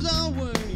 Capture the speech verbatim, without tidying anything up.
songs are worth.